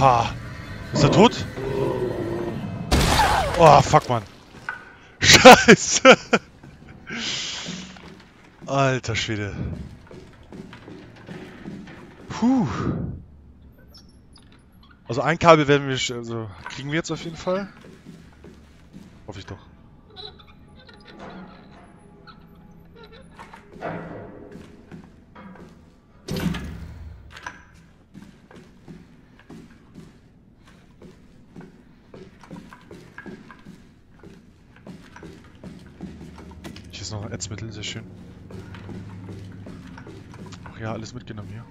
Ha. Ist er tot? Oh, fuck, Mann. Scheiße. Alter Schwede. Puh. Also ein Kabel werden wir, also kriegen wir jetzt auf jeden Fall. Hoffe ich doch. Hier ist noch ein Ätzmittel, sehr schön. Ach ja, alles mitgenommen hier.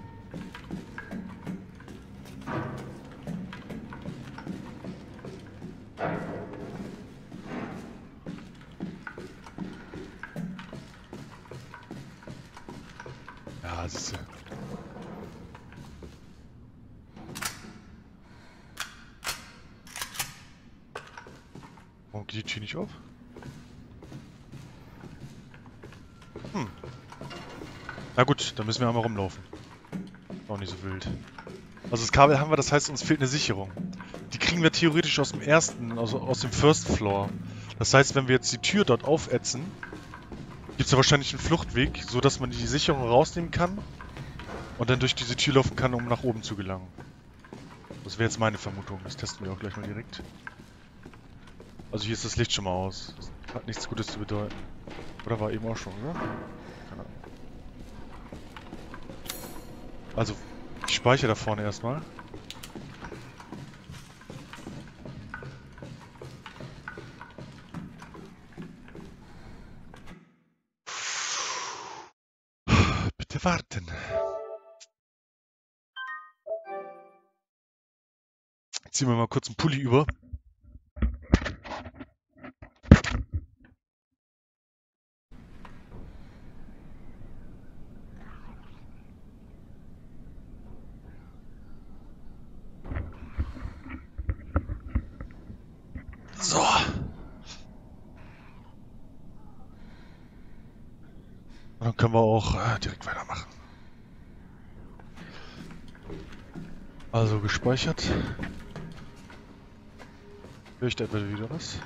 Warum geht die Tür nicht auf? Hm. Na gut, dann müssen wir einmal rumlaufen. Auch nicht so wild. Also das Kabel haben wir, das heißt, uns fehlt eine Sicherung. Die kriegen wir theoretisch aus dem ersten, also aus dem First Floor. Das heißt, wenn wir jetzt die Tür dort aufätzen, gibt es ja wahrscheinlich einen Fluchtweg, so dass man die Sicherung rausnehmen kann und dann durch diese Tür laufen kann, um nach oben zu gelangen. Das wäre jetzt meine Vermutung. Das testen wir auch gleich mal direkt. Also hier ist das Licht schon mal aus. Das hat nichts Gutes zu bedeuten. Oder war eben auch schon, oder? Keine Ahnung. Also, ich speichere da vorne erstmal. Bitte warten. Ziehen wir mal kurz einen Pulli über. So. Dann können wir auch direkt weitermachen. Also gespeichert. Höre ich da bitte wieder was?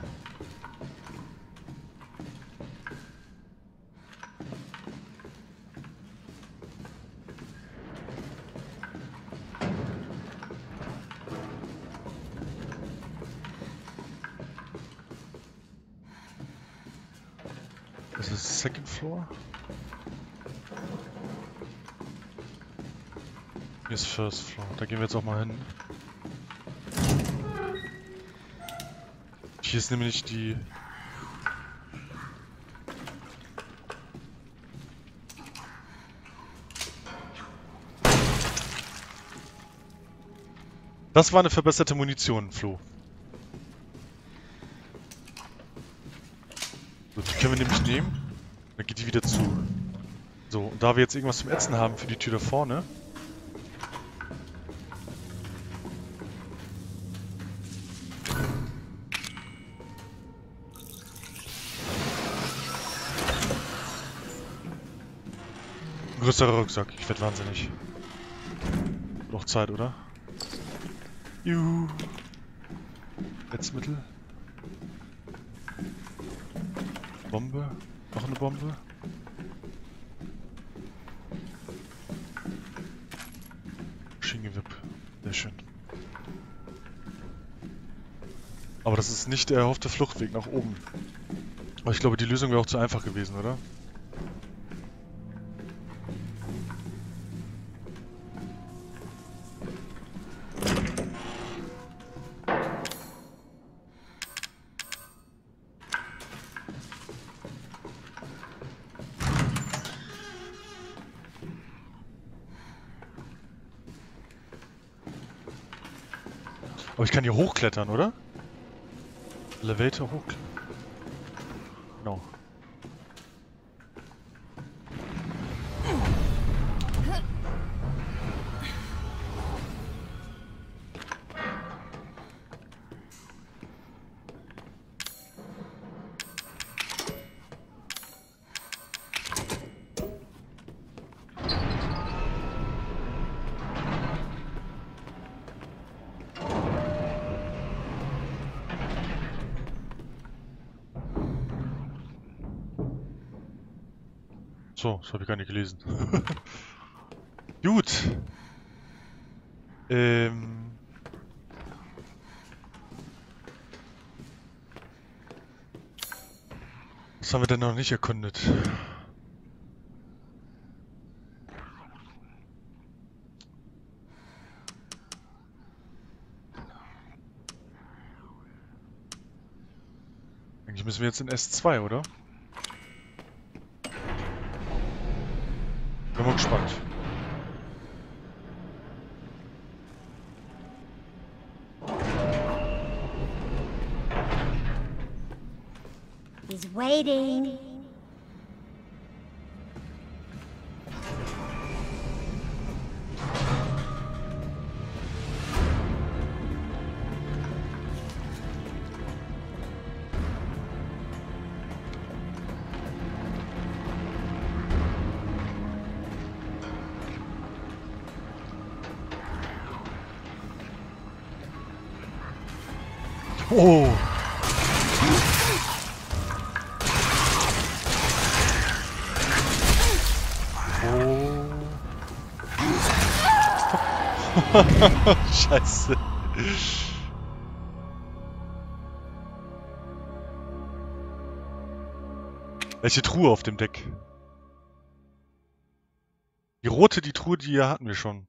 Second floor? Hier ist First Floor, da gehen wir jetzt auch mal hin. Hier ist nämlich die... Das war eine verbesserte Munition, Flo. So, die können wir nämlich nehmen. Dann geht die wieder zu. So, und da wir jetzt irgendwas zum Ätzen haben für die Tür da vorne. Ein größerer Rucksack. Ich werde wahnsinnig. Noch Zeit, oder? Juhu. Ätzmittel. Bombe. Noch eine Bombe. Maschinengewehr. Sehr schön. Aber das ist nicht der erhoffte Fluchtweg nach oben. Aber ich glaube, die Lösung wäre auch zu einfach gewesen, oder? Aber ich kann hier hochklettern, oder? Elevator hochklettern. Genau. So, das habe ich gar nicht gelesen. Gut. Was haben wir denn noch nicht erkundet? Eigentlich müssen wir jetzt in S2, oder? Bin mal gespannt. He's waiting. Oh! Oh. Scheiße. Welche Truhe auf dem Deck? Die rote, die Truhe, die hatten wir schon.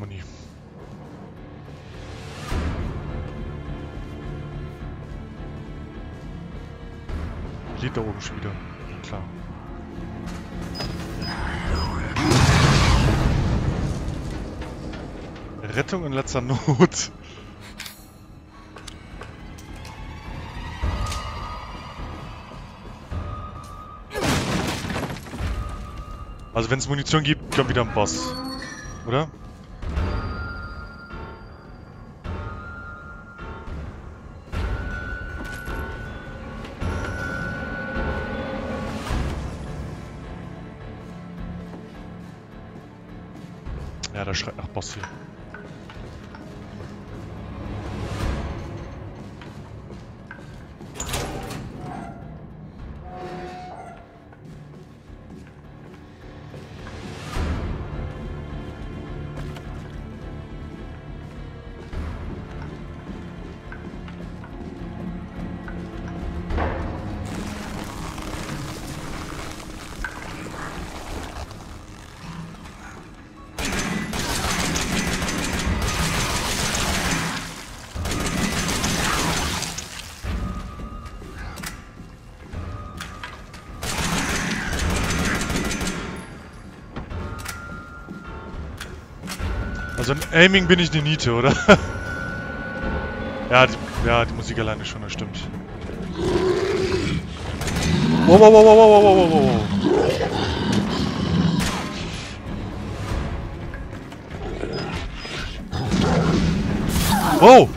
Money. Liegt da oben schon wieder. Klar. Rettung in letzter Not. Also wenn es Munition gibt, kommt wieder ein Boss. Oder? Ja, da schreit nach Boss hier. Also im Aiming bin ich eine Niete, oder? ja, die Musik alleine schon, das stimmt. Wow, wow, wow, wow, wow, wow, wow. Wow!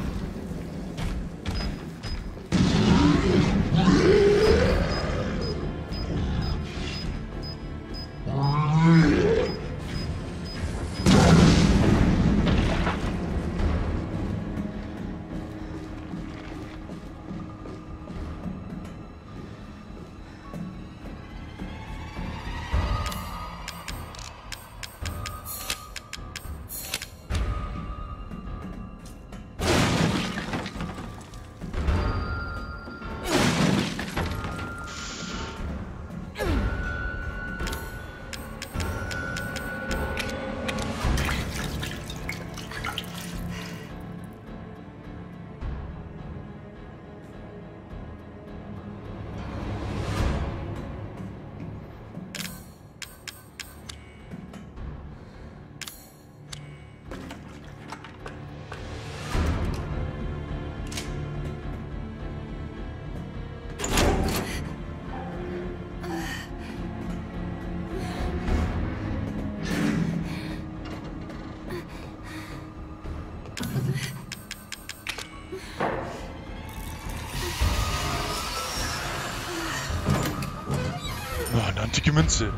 Eine antike Münze.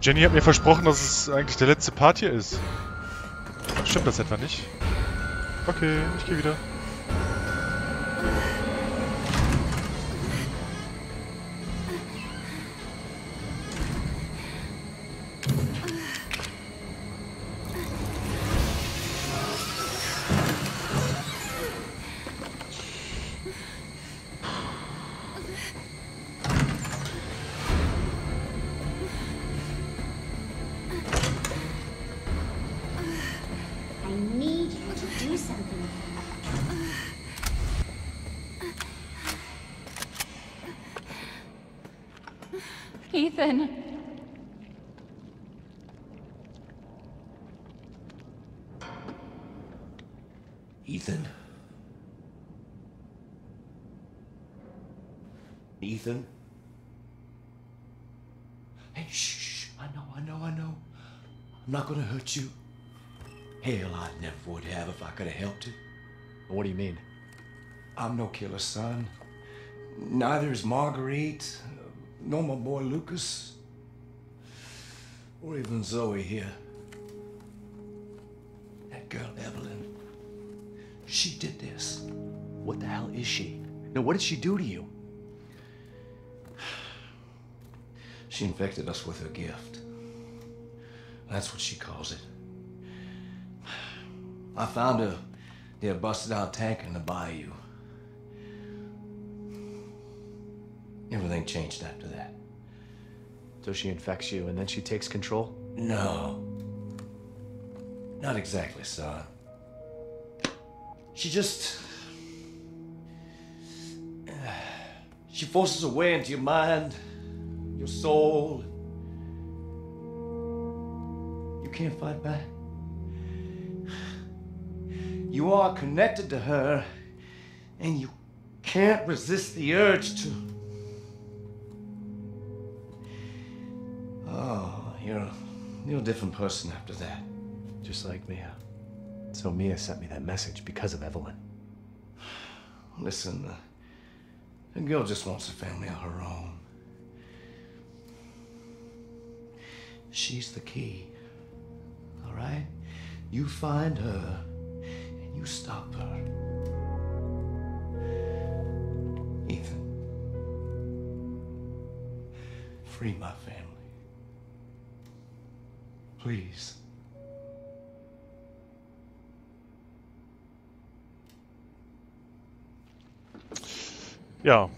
Jenny hat mir versprochen, dass es eigentlich der letzte Part hier ist. Stimmt das etwa nicht? Okay, ich gehe wieder. Ethan. Ethan. Ethan. Hey, shh, I know. I'm not gonna hurt you. Hell, I never would have if I could have helped it. What do you mean? I'm no killer, son. Neither is Marguerite. Nor my boy Lucas, or even Zoe here. That girl Evelyn, she did this. What the hell is she? Now what did she do to you? She infected us with her gift. That's what she calls it. I found her near a busted out tank in the bayou. Everything changed after that. So she infects you and then she takes control? No. Not exactly, son. She just... she forces her way into your mind, your soul. You can't fight back. You are connected to her and you can't resist the urge to... You're a different person after that. Just like Mia. So Mia sent me that message because of Evelyn. Listen, the girl just wants a family of her own. She's the key, all right? You find her and you stop her. Ethan, free my family. Please. Ja.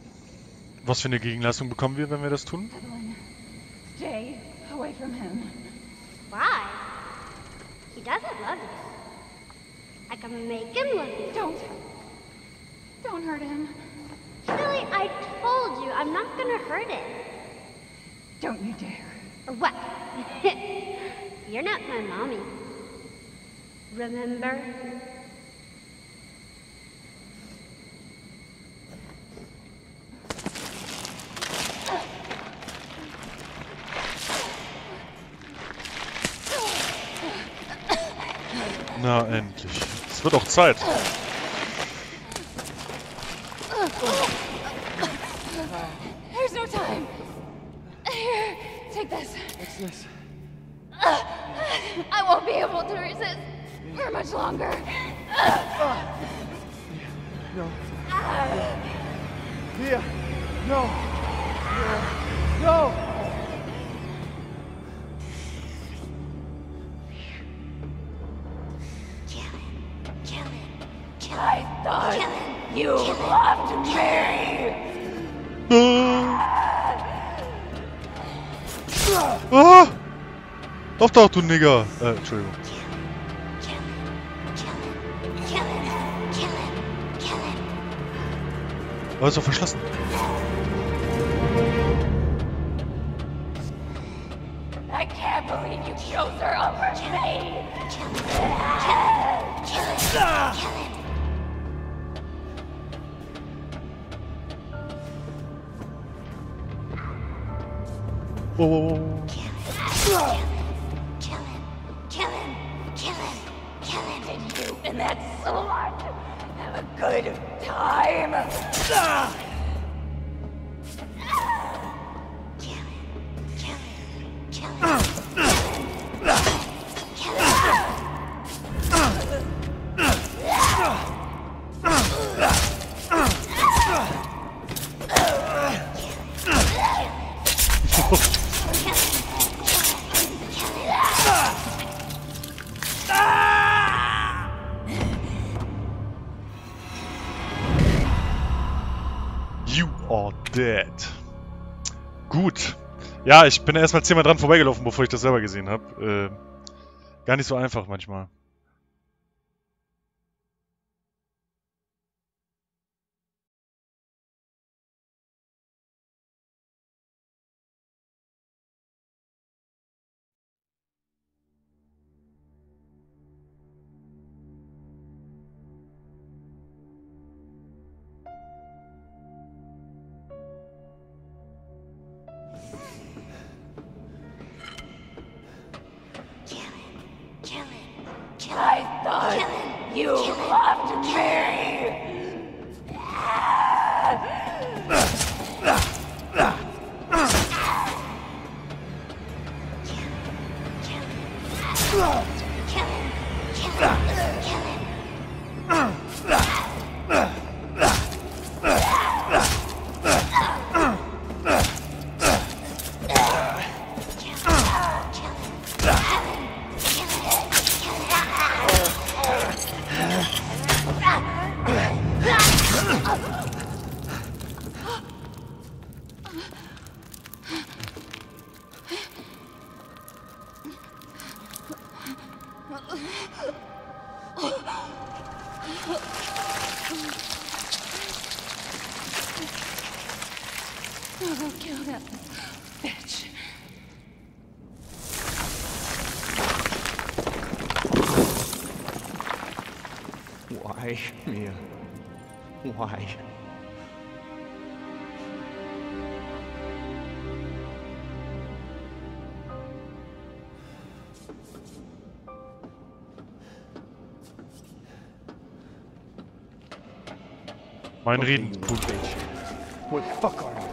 Was für eine Gegenleistung bekommen wir, wenn wir das tun? Stay away from him. Why? He doesn't love you. I can make him love you. Don't hurt him. Billy, I told you I'm not gonna hurt him. Don't you dare. Or what? You're not my mommy. Remember? Na endlich. Es wird auch Zeit. There's no time. Here, take this. What's this? I won't be able to resist for much longer. No. Mia, no. No. Kill him. I thought you loved me. Ah! Doch, du Nigger! Entschuldigung. Oh, ist doch verschlossen. I can't believe you chose her over me! Kill him! Whoa. Have a good time. Gut. Ja, ich bin erstmal 10-mal dran vorbeigelaufen, bevor ich das selber gesehen habe. Gar nicht so einfach manchmal. Why, Mia? Why? Mein Reden. What the fuck are you?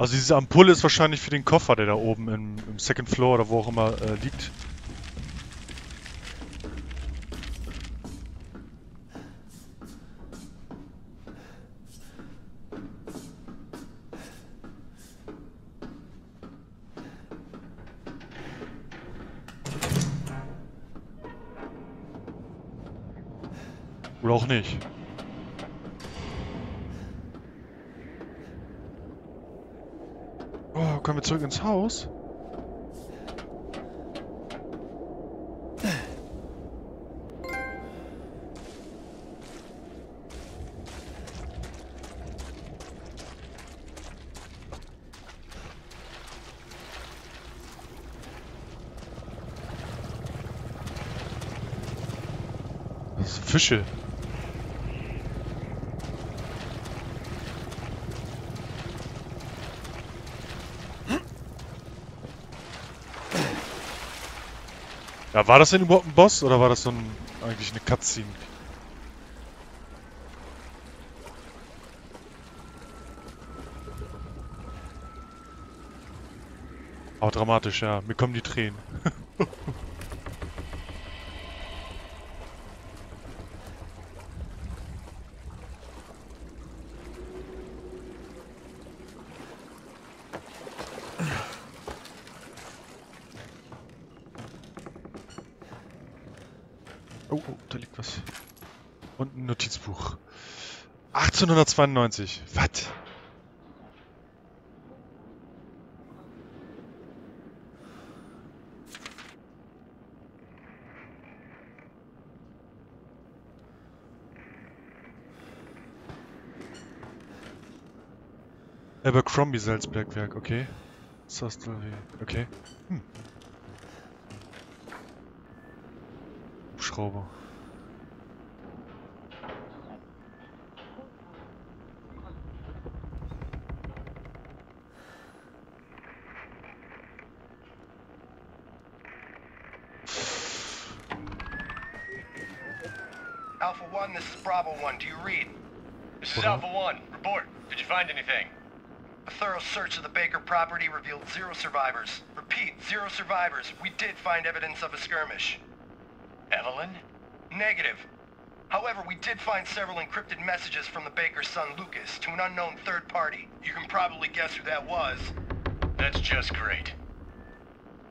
Also diese Ampulle ist wahrscheinlich für den Koffer, der da oben im Second Floor oder wo auch immer liegt. Oder auch nicht. Kommen wir zurück ins Haus? Das sind Fische. Ja, war das denn überhaupt ein Boss oder war das so eigentlich eine Cutscene? Auch dramatisch, ja. Mir kommen die Tränen. Und ein Notizbuch. 1892. Was? Abercrombie Salzbergwerk, okay. Sastlery, okay. Hm. Hubschrauber. Alpha One, this is Bravo One. Do you read? This is Alpha One. Report. Did you find anything? A thorough search of the Baker property revealed 0 survivors. Repeat, 0 survivors. We did find evidence of a skirmish. Evelyn? Negative. However, we did find several encrypted messages from the Baker's son, Lucas, to an unknown third party. You can probably guess who that was. That's just great.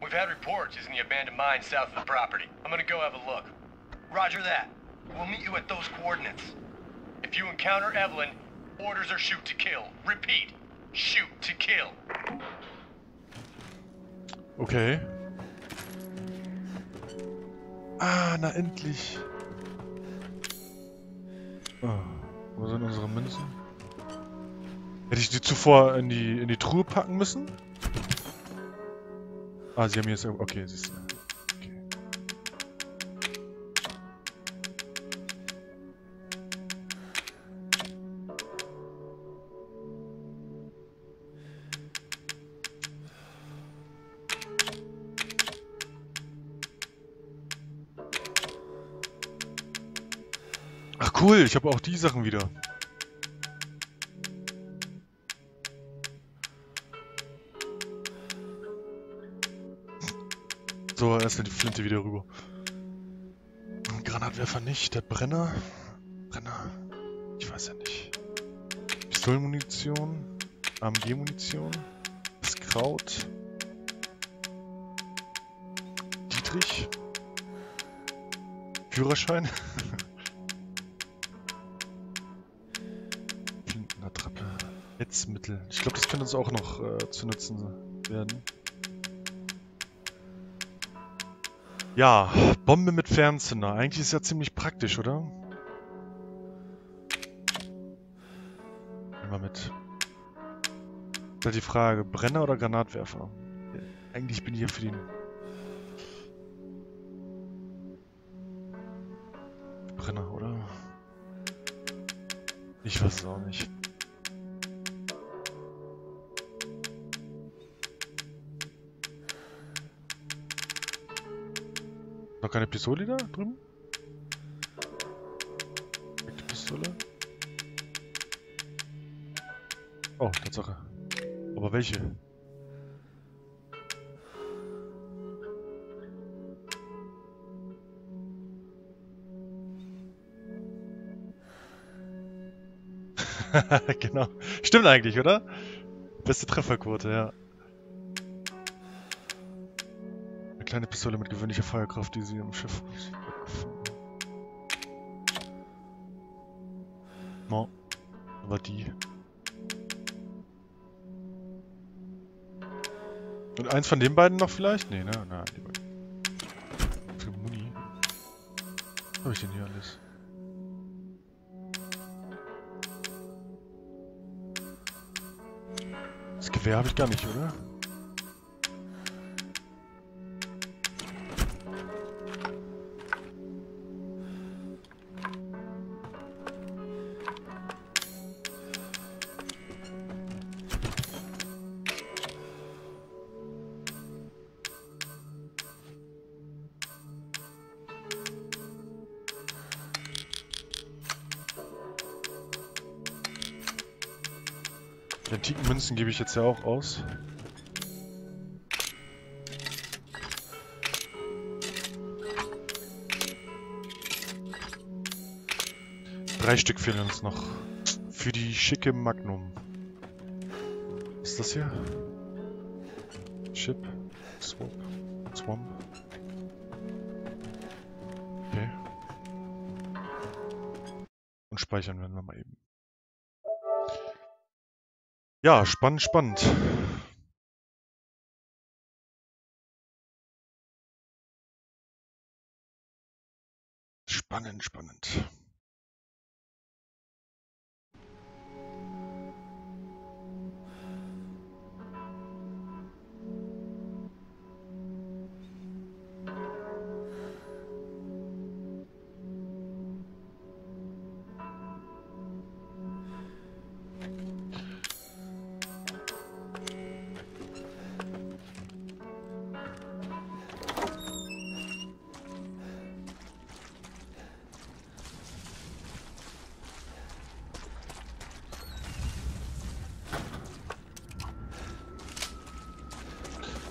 We've had reports in the abandoned mine south of the property. I'm gonna go have a look. Roger that. We'll meet you at those coordinates. If you encounter Evelyn, orders are shoot to kill. Repeat, shoot to kill. Okay. Ah, na endlich. Oh, wo sind unsere Münzen? Hätte ich die zuvor in die Truhe packen müssen? Ah, sie haben jetzt... Okay, siehst du. Okay. Ach cool, ich habe auch die Sachen wieder. So, erstmal die Flinte wieder rüber. Granatwerfer nicht, der Brenner. Brenner. Ich weiß ja nicht. Pistolenmunition. AMG-Munition. Das Kraut. Dietrich. Führerschein. Flintenattrappe. Netzmittel. Ich glaube, das könnte uns auch noch zu nutzen werden. Ja, Bombe mit Fernzünder. Eigentlich ist ja ziemlich praktisch, oder? Nehmen wir mit. Da die Frage, Brenner oder Granatwerfer? Eigentlich bin ich hier für den... Brenner, oder? Ich weiß es auch nicht. Noch keine Pistole da drüben? Die Pistole. Oh, Tatsache. Aber welche? Genau. Stimmt eigentlich, oder? Beste Trefferquote, ja. Kleine Pistole mit gewöhnlicher Feuerkraft, die sie im Schiff. No, aber die. Und eins von den beiden noch vielleicht? Nee, ne? Na, die beiden. Für Muni. Was hab ich denn hier alles? Das Gewehr habe ich gar nicht, oder? Die antiken Münzen gebe ich jetzt ja auch aus. Drei Stück fehlen uns noch. Für die schicke Magnum. Was ist das hier? Chip. Swap. Swamp. Okay. Und speichern werden wir mal eben. Ja, spannend, spannend. Spannend, spannend.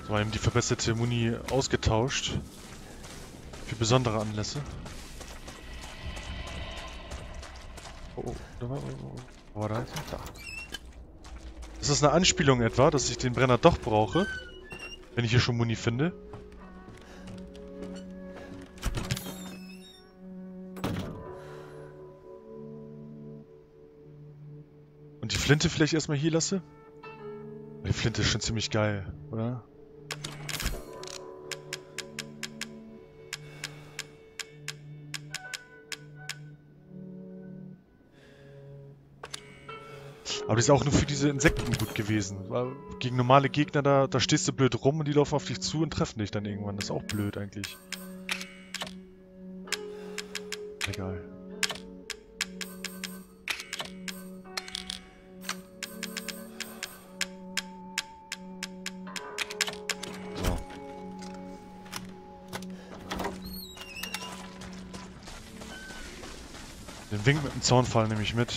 Wir haben die verbesserte Muni ausgetauscht. Für besondere Anlässe. Oh, da war... Wo war der? Da. Ist das eine Anspielung etwa, dass ich den Brenner doch brauche? Wenn ich hier schon Muni finde? Und die Flinte vielleicht erstmal hier lasse? Die Flinte ist schon ziemlich geil, oder? Aber die ist auch nur für diese Insekten gut gewesen. Gegen normale Gegner, da stehst du blöd rum und die laufen auf dich zu und treffen dich dann irgendwann. Das ist auch blöd eigentlich. Egal. So. Den Wink mit dem Zaunfall nehme ich mit.